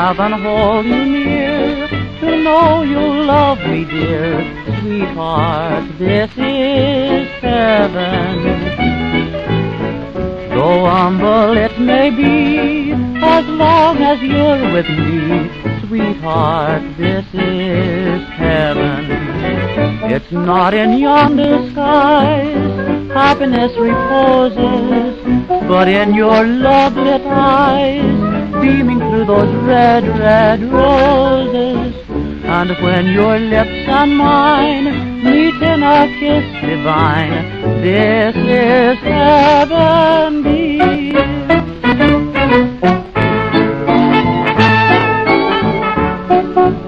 I've been holding you near to know you love me, dear. Sweetheart, this is heaven. Though humble it may be, as long as you're with me, sweetheart, this is heaven. It's not in yonder skies happiness reposes, but in your love-lit eyes, beaming through those red, red roses. And when your lips and mine meet in a kiss divine, this is heaven, dear.